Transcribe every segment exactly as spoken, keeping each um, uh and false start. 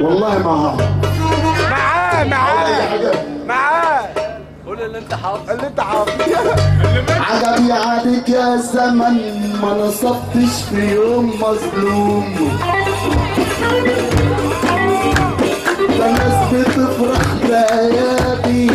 والله معاه معاه معاه معاه قول اللي انت حافظه اللي انت حافظه عجبي عليك يا زمن ما نصبتش في يوم مظلوم ده الناس بتفرح بأيادي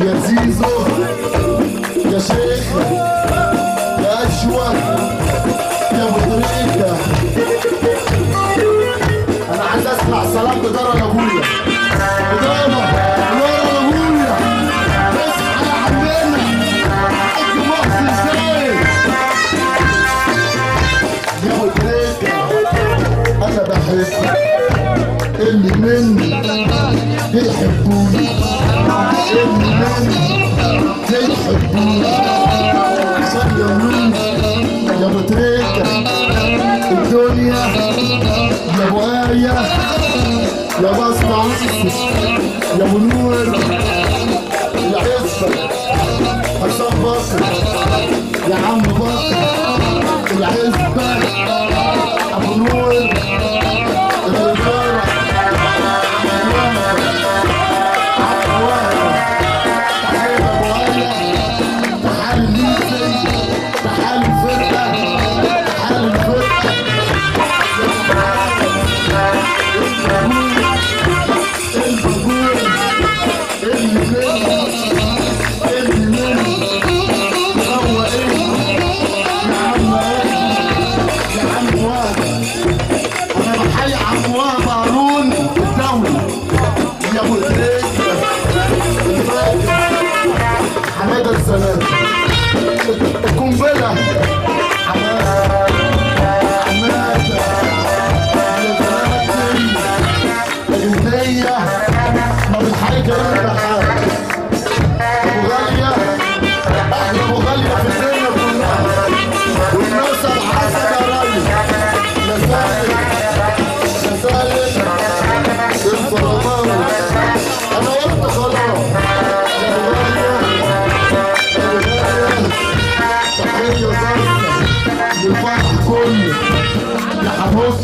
يا زيزو يا شيخ يا أشوى يا مدريكة أنا عايز أسمع سلام بدار يا أبويا بدار يا أبويا اسمع يا حبيبنا أنت محسن إزاي يا مدريكة أنا بحسك اللي مني بيحبوني يا بطريقة الدنيا يا بوايا يا بصمة يا بنور يا عزة حسام بصر يا عم بصر العزبة أبو نور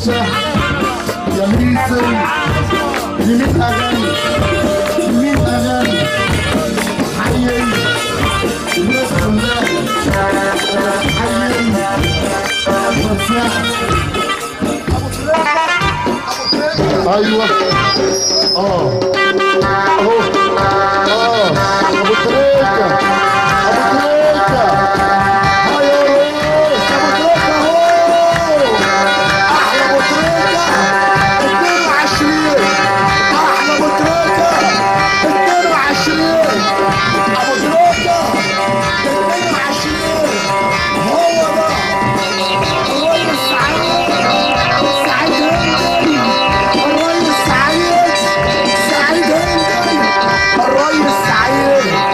يا ميسن مين أغاني مين أغاني حيين الناس كلها حيين أيوه آه أهو آه أبو تريكة أبو تريكة الريس سعيد محمد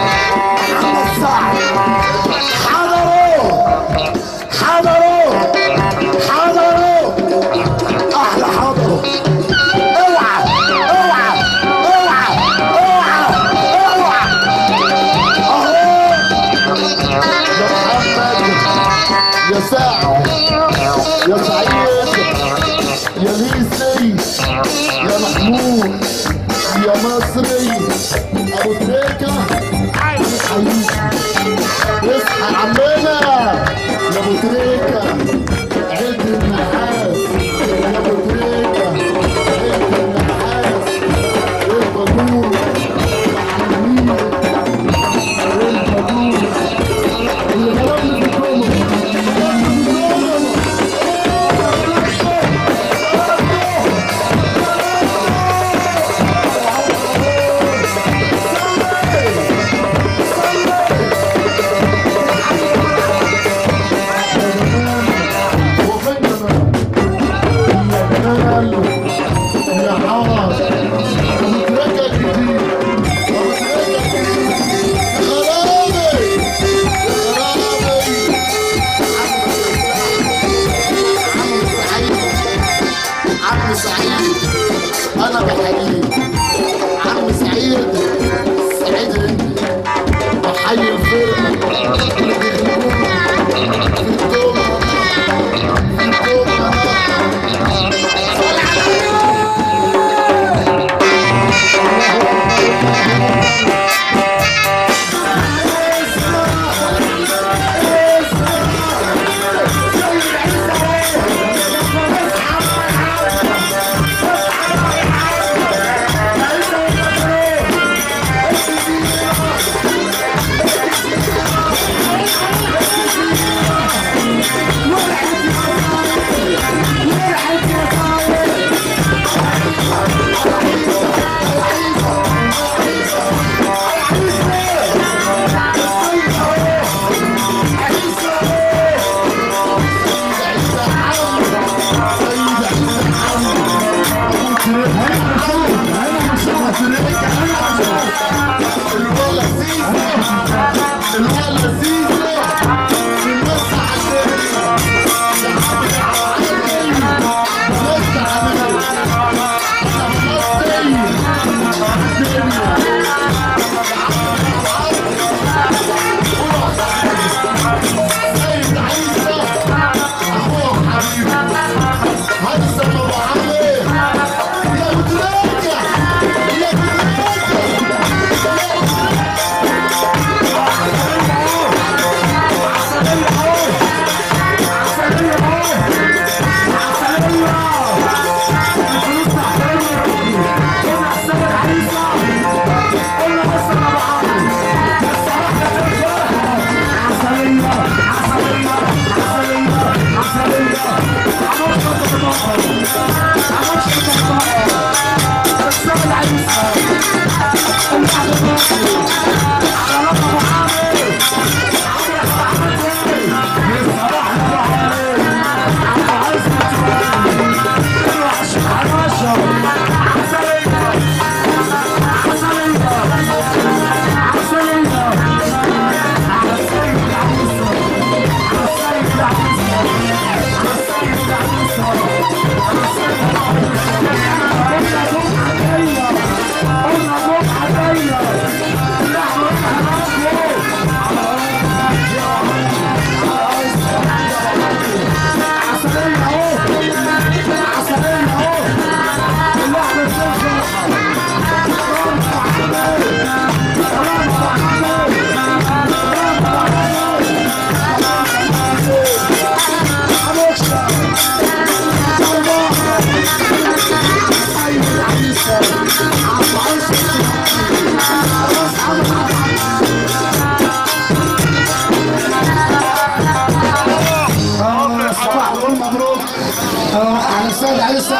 على السيد عيسى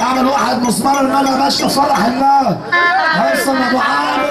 اعمل واحد مسمار الملا ماشي فرح الله هيصل ابو عامر.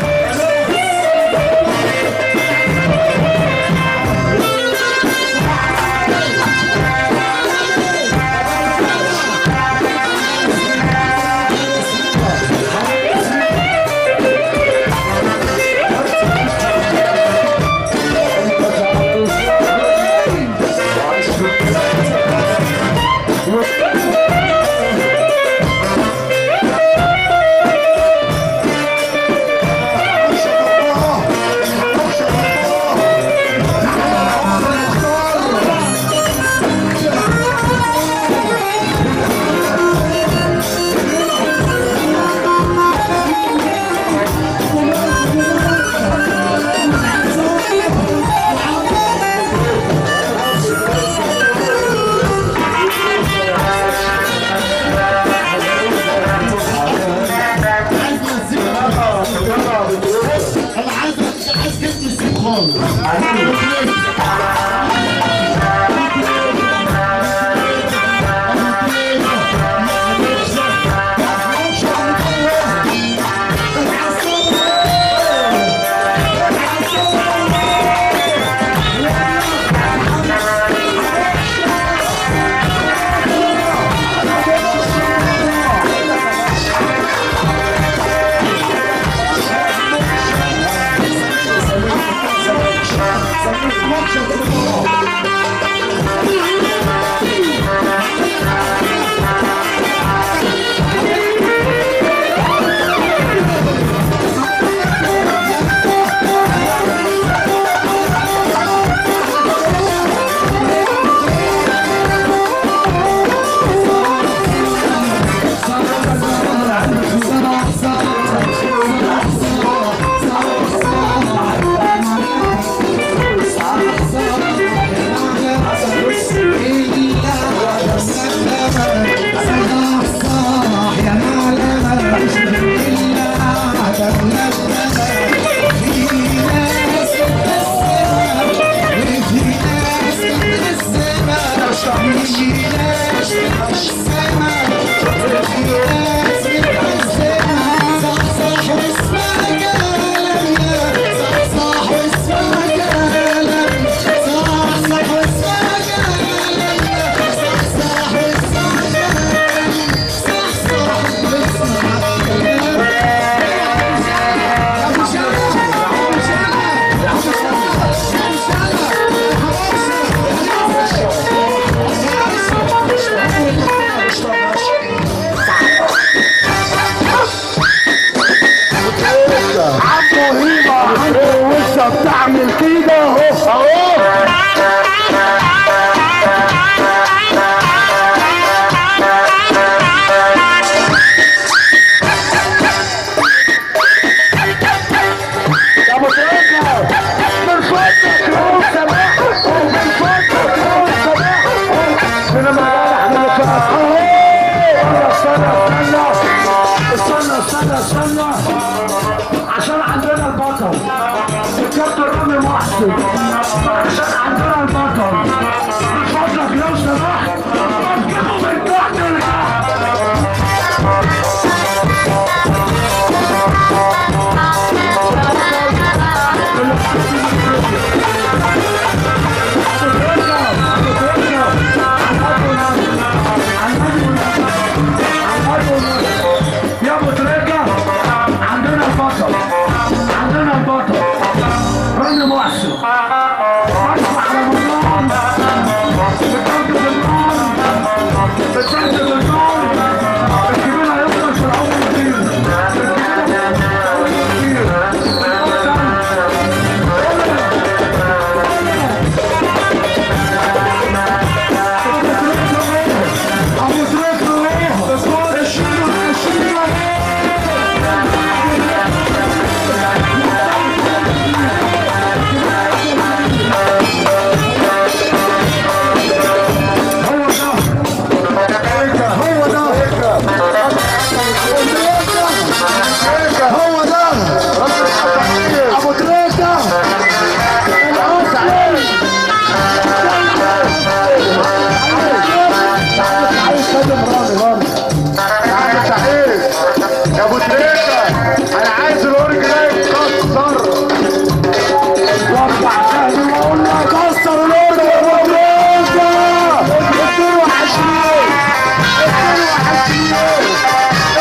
استاذ رامي رامي يا سعيد يا ابو تريكه، انا عايز الاورج ده يتكسر. وقع اهلي واقول له كسر الاورج يا ابو تريكه. اتنين وحشين اتنين وحشين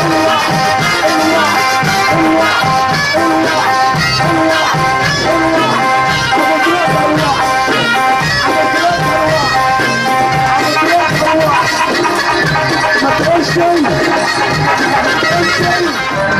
الواحد الواحد الواحد الواحد Thank you.